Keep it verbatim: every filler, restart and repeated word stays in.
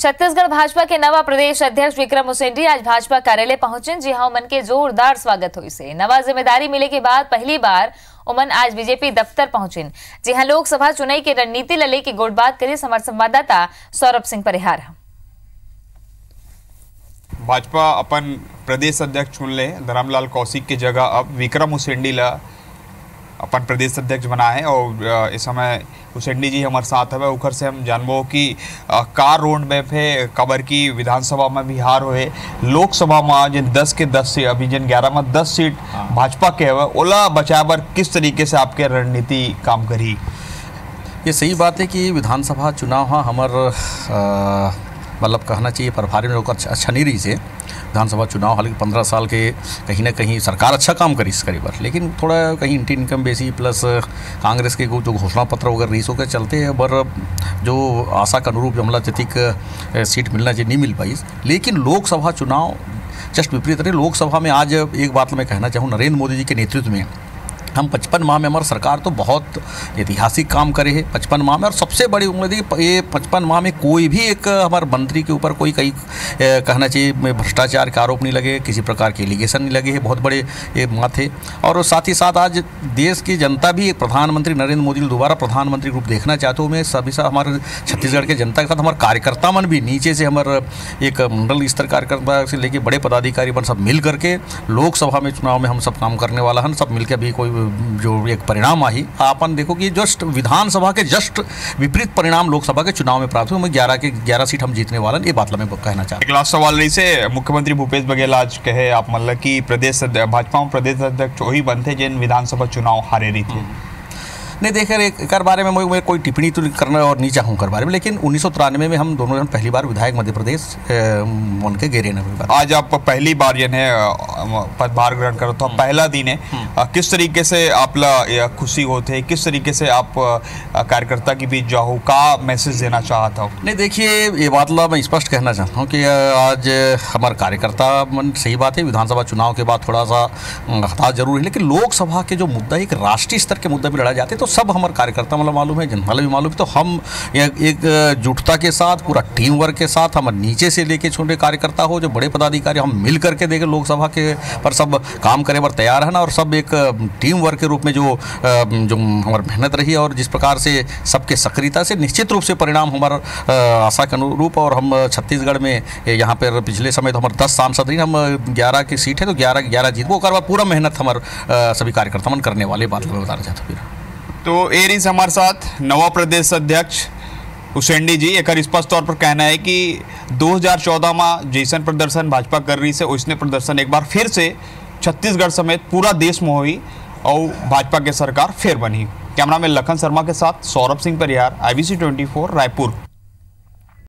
छत्तीसगढ़ भाजपा के नवा प्रदेश अध्यक्ष विक्रम उसेंडी आज भाजपा कार्यालय पहुंचे, जी हां उमन के जोरदार स्वागत हुई से। नवा जिम्मेदारी मिले के बाद पहली बार उमन आज बीजेपी दफ्तर पहुंचे, जी हां लोकसभा चुनाव के रणनीति लले की गोट बात करे हमारे संवाददाता सौरभ सिंह परिहार। भाजपा अपन प्रदेश अध्यक्ष चुन ले धरमलाल कौशिक के जगह अब विक्रम उसेंडी ला अपन प्रदेश अध्यक्ष बना है और इस समय उसेंडी जी हमारे साथ है। उखर से हम जानबो कि कार रोड में फे कबर की विधानसभा में बिहार होए, लोकसभा में जिन दस के दस से अभी जिन ग्यारह में दस सीट भाजपा के है ओला बचाए बर किस तरीके से आपके रणनीति काम करी? ये सही बात है कि विधानसभा चुनाव हमार मतलब कहना चाहिए प्रभारी में लोग अच्छा नहीं रही से विधानसभा चुनाव, हालांकि पंद्रह साल के कहीं ना कहीं सरकार अच्छा काम करी इस करीब, लेकिन थोड़ा कहीं इंटी इनकम बेसी प्लस कांग्रेस के जो घोषणा पत्र वगैरह रही सो के चलते बर जो आशा के अनुरूप हमला जतिक सीट मिलना चाहिए नहीं मिल पाई। लेकिन लोकसभा चुनाव जस्ट विपरीत रहे। लोकसभा में आज एक बात मैं कहना चाहूँ, नरेंद्र मोदी जी के नेतृत्व में हम पचपन माह में हमारी सरकार तो बहुत ऐतिहासिक काम करे है पचपन माह में। और सबसे बड़ी उम्मीद है कि ये पचपन माह में कोई भी एक हमारे मंत्री के ऊपर कोई कई कहना चाहिए भ्रष्टाचार के आरोप नहीं लगे, किसी प्रकार के एलिगेशन नहीं लगे है, बहुत बड़े ये बात है। और साथ ही साथ आज देश की जनता भी प्रधानमंत्री नरेंद्र मोदी दोबारा प्रधानमंत्री रूप देखना चाहते हो। मैं सभी साथ हमारे छत्तीसगढ़ के जनता के साथ हमारे कार्यकर्ता मन भी नीचे से हमारे एक मंडल स्तर कार्यकर्ता से लेकर बड़े पदाधिकारी मन सब मिल करके लोकसभा में चुनाव में हम सब काम करने वाला हम सब मिल के अभी कोई जो एक परिणाम आई आपन देखो कि जस्ट विधानसभा के जस्ट विपरीत परिणाम लोकसभा के चुनाव में प्राप्त हुए। ग्यारह के ग्यारह सीट हम जीतने वाले, ये बात मैं कहना चाहता हूँ। लास्ट सवाल रही से मुख्यमंत्री भूपेश बघेल आज कहे आप मतलब कि प्रदेश भाजपा में प्रदेश अध्यक्ष वही बनते जिन विधानसभा चुनाव हारे रही थी। नहीं देखे एक बारे में मैं कोई टिप्पणी तो करना और नहीं चाहूँ कर बारे में, लेकिन उन्नीस सौ तिरानवे में हम दोनों जन पहली बार विधायक मध्य प्रदेश बन के गेरे न। आज आप पहली बार जन है पदभार ग्रहण करो तो पहला दिन है, किस तरीके से आप ला खुशी होते हैं, किस तरीके से आप कार्यकर्ता के बीच जाओ का मैसेज देना चाहता हूँ? नहीं देखिए ये बात ला मैं स्पष्ट कहना चाहता हूँ कि आज हमारे कार्यकर्ता मन सही बात है विधानसभा चुनाव के बाद थोड़ा सा हताश जरूर है, लेकिन लोकसभा के जो मुद्दा एक राष्ट्रीय स्तर के मुद्दे पर लड़ा जाते तो सब हमारे कार्यकर्ता मतलब मालूम है जनता भी मालूम है। तो हम एक जुटता के साथ पूरा टीम वर्क के साथ हमारे नीचे से लेके छोटे कार्यकर्ता हो जो बड़े पदाधिकारी हम मिल करके देखे लोकसभा के पर सब काम करे पर तैयार है ना। और सब एक टीम वर्क के रूप में जो जो हमारी मेहनत रही और जिस प्रकार से सबके सक्रियता से निश्चित रूप से परिणाम हमारा आशा के अनुरूप। और हम छत्तीसगढ़ में यहाँ पर पिछले समय तो हमारे दस सांसद रही, हम ग्यारह की सीट है तो ग्यारह ग्यारह जीत वो करवा पूरा मेहनत हमारे सभी कार्यकर्ता मन करने वाले बात मैं बताना चाहता हूँ। तो एरिस हमारे साथ नवा प्रदेश अध्यक्ष उसेंडी जी एक स्पष्ट तौर पर कहना है कि दो हज़ार चौदह में जैसन प्रदर्शन भाजपा कर रही से उसने प्रदर्शन एक बार फिर से छत्तीसगढ़ समेत पूरा देश में हुई और भाजपा के सरकार फिर बनी। कैमरा में लखन शर्मा के साथ Saurabh Singh Parihar I B C चौबीस रायपुर।